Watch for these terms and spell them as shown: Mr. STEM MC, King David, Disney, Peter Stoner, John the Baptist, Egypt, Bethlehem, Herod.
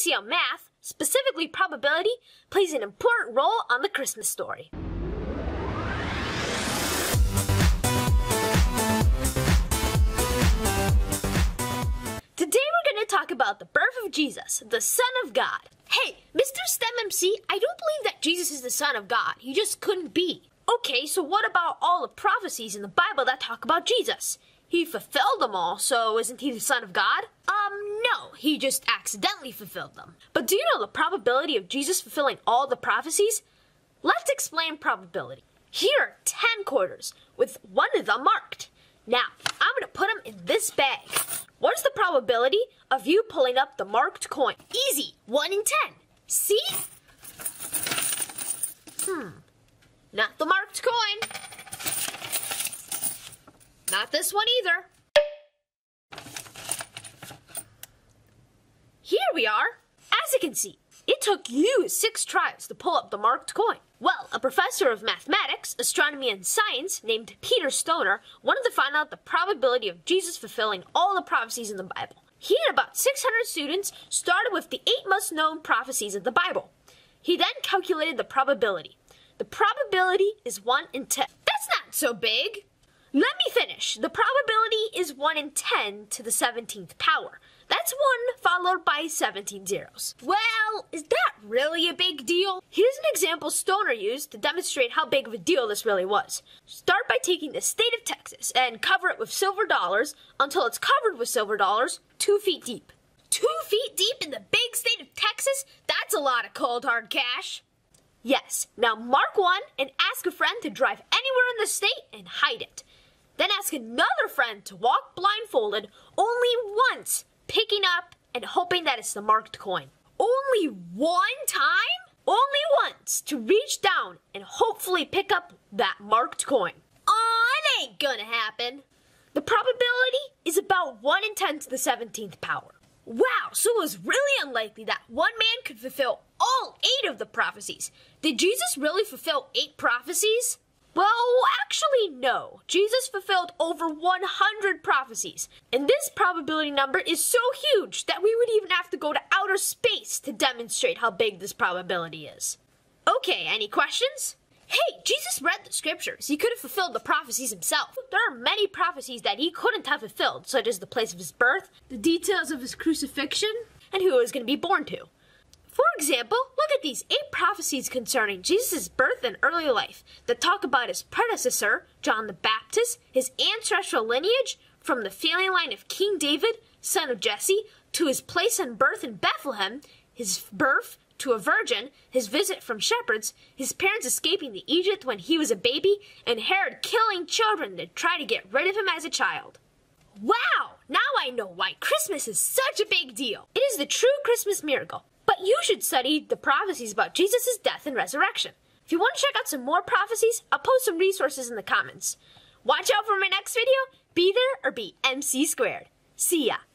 see how math, specifically probability, plays an important role on The Christmas Story. Today we're going to talk about the birth of Jesus, the Son of God. Hey, Mr. STEM MC, I don't believe that Jesus is the Son of God. He just couldn't be. Okay, so what about all the prophecies in the Bible that talk about Jesus? He fulfilled them all, so isn't he the Son of God? No, he just accidentally fulfilled them. But do you know the probability of Jesus fulfilling all the prophecies? Let's explain probability. Here are 10 quarters, with one of them marked. Now, I'm going to put them in this bag. What is the probability of you pulling up the marked coin? Easy, 1 in 10. See? Not the marked coin. Not this one either. Here we are. As you can see, it took you 6 tries to pull up the marked coin. Well, a professor of mathematics, astronomy, and science named Peter Stoner wanted to find out the probability of Jesus fulfilling all the prophecies in the Bible. He and about 600 students started with the 8 most known prophecies of the Bible. He then calculated the probability. The probability is 1 in 10. That's not so big. Let me finish. The probability is 1 in 10 to the 17th power. That's 1 followed by 17 zeros. Well, is that really a big deal? Here's an example Stoner used to demonstrate how big of a deal this really was. Start by taking the state of Texas and cover it with silver dollars until it's covered with silver dollars 2 feet deep. 2 feet deep in the big state of Texas? That's a lot of cold hard cash. Yes, now mark 1 and ask a friend to drive anywhere in the state and hide it. Then ask another friend to walk blindfolded only once, picking up and hoping that it's the marked coin. Only one time? Only once to reach down and hopefully pick up that marked coin. It ain't gonna happen. The probability is about 1 in 10 to the 17th power. Wow, so it was really unlikely that one man could fulfill all 8 of the prophecies. Did Jesus really fulfill 8 prophecies? Well, actually, no. Jesus fulfilled over 100 prophecies, and this probability number is so huge that we would even have to go to outer space to demonstrate how big this probability is. Okay, any questions? Hey, Jesus read the scriptures. He could have fulfilled the prophecies himself. There are many prophecies that he couldn't have fulfilled, such as the place of his birth, the details of his crucifixion, and who he was going to be born to. For example, look at these 8 prophecies concerning Jesus' birth and early life that talk about his predecessor, John the Baptist, his ancestral lineage, from the family line of King David, son of Jesse, to his place and birth in Bethlehem, his birth to a virgin, his visit from shepherds, his parents escaping to Egypt when he was a baby, and Herod killing children to try to get rid of him as a child. Wow! Now I know why Christmas is such a big deal. It is the true Christmas miracle. But you should study the prophecies about Jesus' death and resurrection. If you want to check out some more prophecies, I'll post some resources in the comments. Watch out for my next video. Be there or be MC squared. See ya.